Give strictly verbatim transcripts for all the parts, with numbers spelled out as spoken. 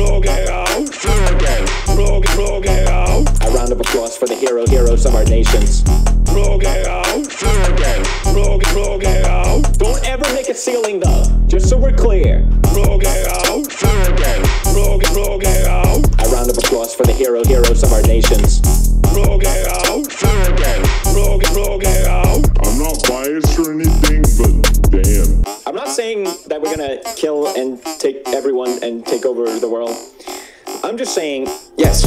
Rogue out, rogue out, rogue, rogue out. A round of applause for the hero, heroes of our nations. Rogue out, rogue out, rogue, rogue out. Don't ever make a ceiling though, just so we're clear. Rogue out, rogue out, rogue, rogue out. A round of applause for the hero, heroes of our nations. Rogue out, rogue out, rogue, rogue out. I'm not biased or anything, but damn. I'm not saying that we're gonna kill and take everyone and take over the world. I'm just saying, yes,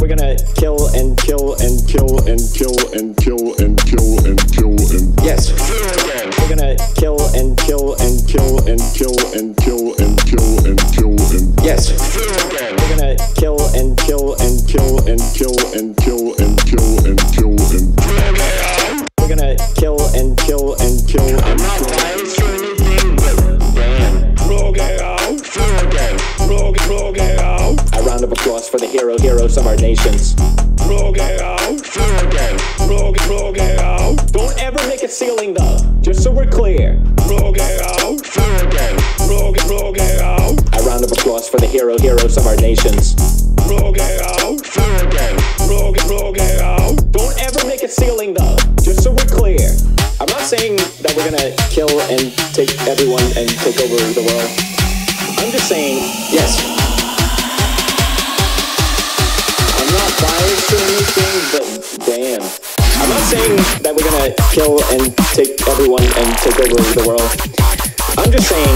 we're gonna kill and kill and kill and kill and kill and kill and kill and yes, we're gonna kill and kill and kill and kill and kill and kill and kill and yes, we're gonna kill and kill and kill and kill and kill and kill and kill and we're gonna kill and kill and kill and kill. Round of applause for the hero, heroes of our nations. Rogue out, rogue out, rogue, rogue out. Don't ever make a ceiling though, just so we're clear. Rogue out, rogue out, rogue, rogue out. A round of applause for the hero, heroes of our nations. Rogue out, rogue out, rogue, rogue out. Don't ever make a ceiling though, just so we're clear. I'm not saying that we're gonna kill and take everyone and take over the world. I'm just saying, yes. But damn, I'm not saying that we're gonna kill and take everyone and take over the world. I'm just saying,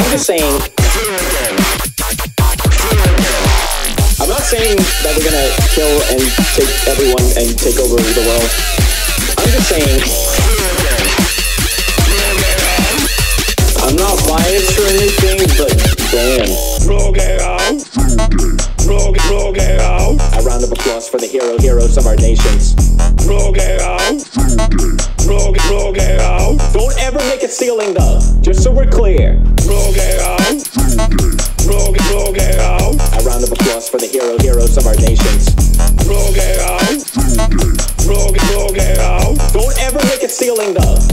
I'm just saying, I'm not saying that we're gonna kill and take everyone and take over the world. I'm just saying, I'm not biased or anything, but damn. Rogue out. Rogue, rogue out. A round of applause for the hero, heroes of our nations. Rogue out. Rogue, rogue out. Don't ever make a ceiling though, just so we're clear. Rogue out. Rogue, rogue out. A round of applause for the hero, heroes of our nations. Rogue out. Rogue, rogue out. Don't ever make a ceiling though,